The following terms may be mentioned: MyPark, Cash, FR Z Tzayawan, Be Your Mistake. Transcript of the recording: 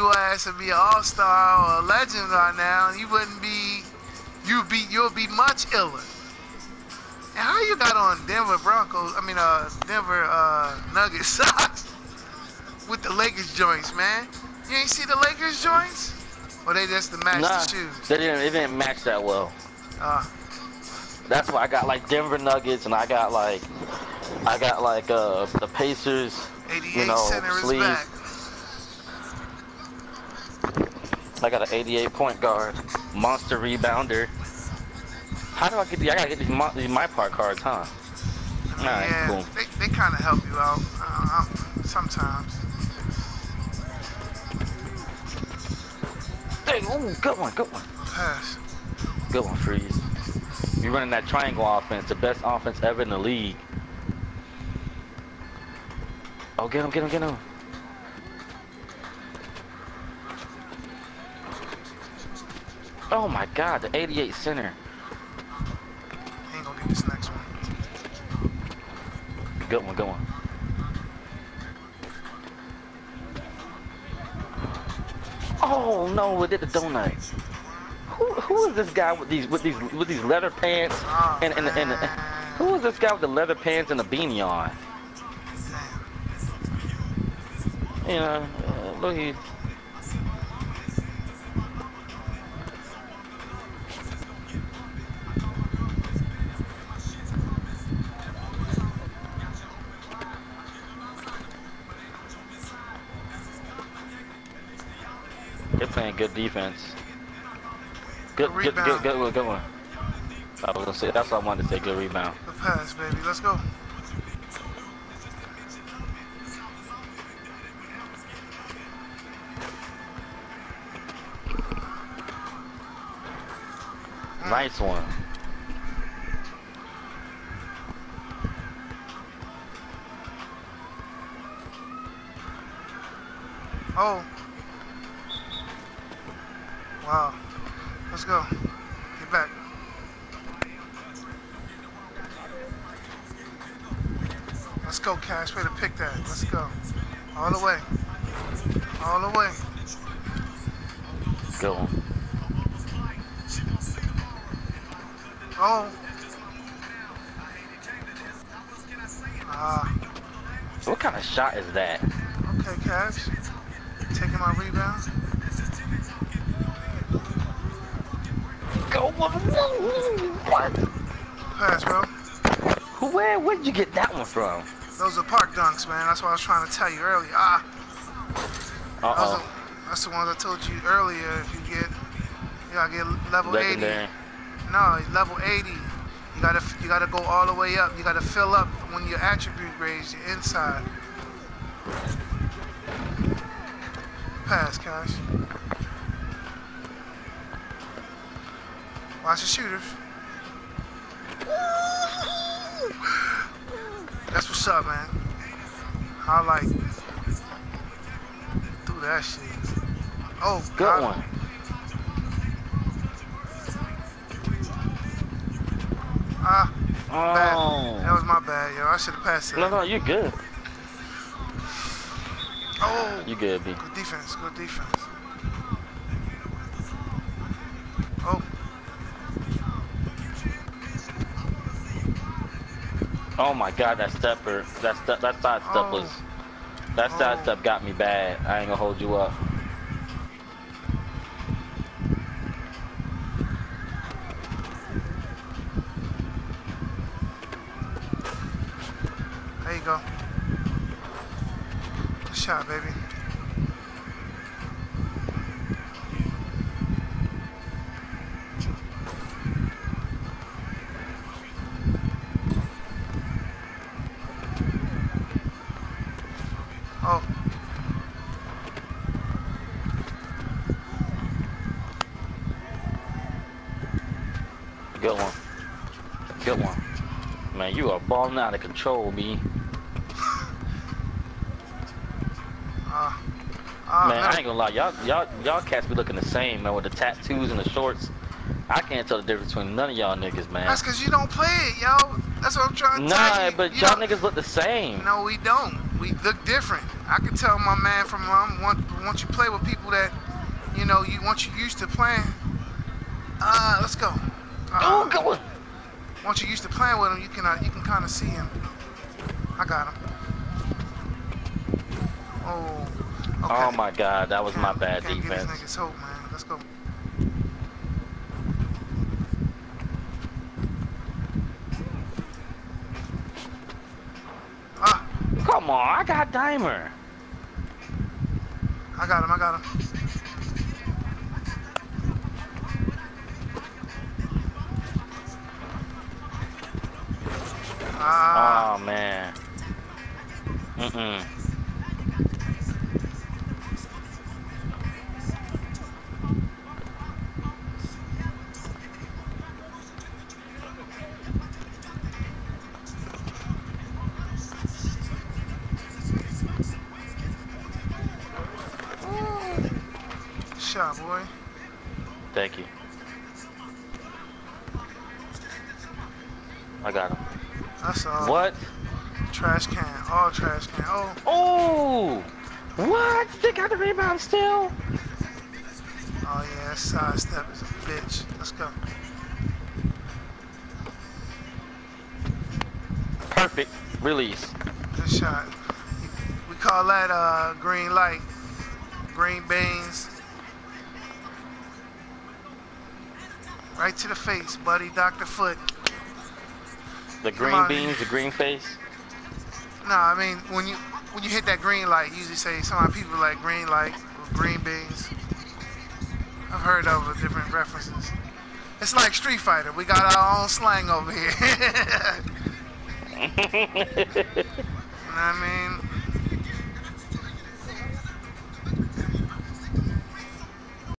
your ass would be an all-star or a legend right now, and you wouldn't be, you'll be much iller. And how you got on Denver Nuggets socks with the Lakers joints, man? You ain't see the Lakers joints? Or they just the match the shoes? They didn't match that well. That's why I got like Denver Nuggets, and I got like the Pacers, you know, sleeve. I got an 88 point guard, monster rebounder. How do I get these? I gotta get these MyPark cards, huh? I mean, yeah, cool. They kind of help you out sometimes. Dang, ooh, good one. Pass. Good one, Freeze. You're running that triangle offense, the best offense ever in the league. Oh, get him. Oh my God, the 88 center. I ain't gonna get this next one. Good one. Oh no, it did the donuts. Who is this guy with these leather pants and who is this guy with the leather pants and the beanie on? You know, look here. They're playing good defense. Good one. I was gonna say, that's what I wanted to say. Good rebound. Good pass, baby. Let's go. Nice one. Oh. Wow. Let's go. Get back. Let's go, Cash. Way to pick that. Let's go. All the way. Go. Oh. What kind of shot is that? Okay, Cash. Taking my rebound. Go. What? Pass, bro. Where did you get that one from? Those are park dunks, man. That's what I was trying to tell you earlier. That's the ones I told you earlier. If you get, you gotta get level legendary. 80. No, level 80. You gotta go all the way up. You gotta fill up when your attribute raised your inside. Pass, Cash. Watch the shooters. That's what's up, man. I like it. Do that shit. Oh, good one. Bad. That was my bad, yo. I should have passed it. No, you're good. Oh. You good, B. Good defense. Oh. Oh my God, that side step got me bad. I ain't gonna hold you up. There you go. Good shot, baby. Oh. Good one. Man, you are balling out of control, B. Man, I ain't gonna lie, y'all cats be looking the same, man, with the tattoos and the shorts. I can't tell the difference between none of y'all niggas, man. That's cause you don't play it, yo. That's what I'm trying to tell you. Nah, but y'all niggas look the same. No, we don't. we look different. I can tell my man from once you play with people that, you know, once you used to playing, let's go. Once you used to playing with him, you can kind of see him. I got him. Oh. Okay. Oh my God, that was my bad defense. Can't get this nigga's hope, man. Let's go. Come on, I got Dimer. I got him, I got him. Oh man. Mm-mm. Shot, boy. Thank you. I got him. That's all. What? Trash can. Oh, trash can. Oh. Oh! What? They got the rebound still? Oh, yeah. That sidestep is a bitch. Let's go. Perfect release. Good shot. We call that green light. Green beans. Right to the face, buddy. Dr. Foot. The green beans, the green face? Nah, I mean, when you hit that green light, you usually say some people like green light or green beans. I've heard of different references. It's like Street Fighter. We got our own slang over here. You know what I mean?